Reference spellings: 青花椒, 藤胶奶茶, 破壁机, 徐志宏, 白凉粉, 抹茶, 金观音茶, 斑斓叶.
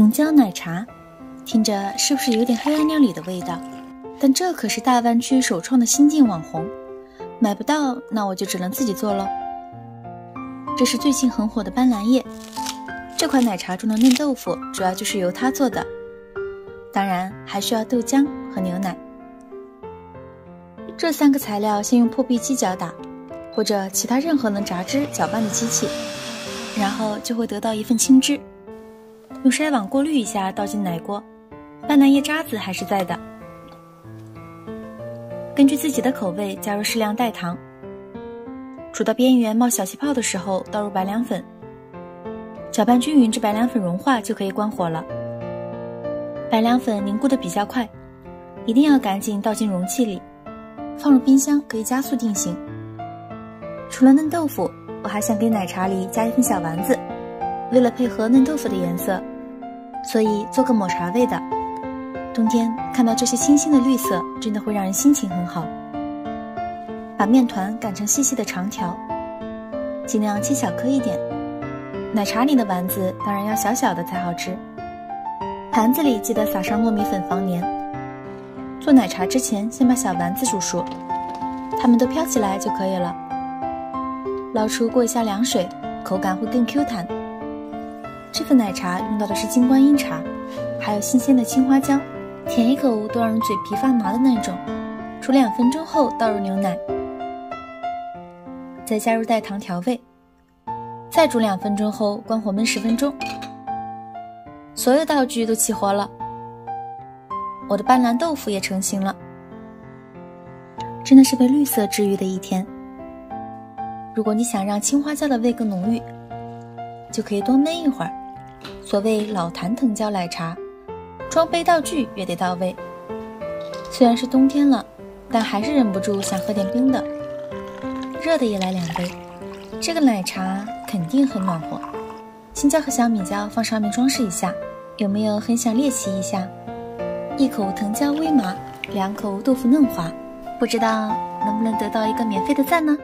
藤胶奶茶，听着是不是有点黑暗料理的味道？但这可是大湾区首创的新晋网红，买不到那我就只能自己做咯。这是最近很火的斑斓叶，这款奶茶中的嫩豆腐主要就是由它做的，当然还需要豆浆和牛奶。这三个材料先用破壁机搅打，或者其他任何能榨汁搅拌的机器，然后就会得到一份清汁。用筛网过滤一下，倒进奶锅。斑斓叶渣子还是在的，根据自己的口味加入适量代糖。煮到边缘冒小气泡的时候，倒入白凉粉，搅拌均匀至白凉粉融化就可以关火了。白凉粉凝固的比较快，一定要赶紧倒进容器里，放入冰箱可以加速定型。除了嫩豆腐，我还想给奶茶里加一份小丸子，为了配合嫩豆腐的颜色，所以做个抹茶味的。冬天看到这些清新的绿色，真的会让人心情很好。把面团擀成细细的长条，尽量切小颗一点。奶茶里的丸子当然要小小的才好吃。盘子里记得撒上糯米粉防粘。做奶茶之前，先把小丸子煮熟，它们都飘起来就可以了。捞出过一下凉水，口感会更 Q 弹。这份奶茶用到的是金观音茶，还有新鲜的青花椒，舔一口都让人嘴皮发麻的那种。煮2分钟后倒入牛奶，再加入代糖调味，再煮2分钟后关火焖10分钟。所有道具都齐活了，我的斑斓豆腐也成型了。真的是被绿色治愈的一天。如果你想让青花椒的味更浓郁，就可以多焖一会儿。所谓老坛藤胶奶茶，装杯道具也得到位。虽然是冬天了，但还是忍不住想喝点冰的，热的也来2杯。这个奶茶肯定很暖和。青椒和小米椒放上面装饰一下，有没有很想猎奇一下？一口藤胶微麻，2口豆腐嫩滑，不知道能不能得到一个免费的赞呢？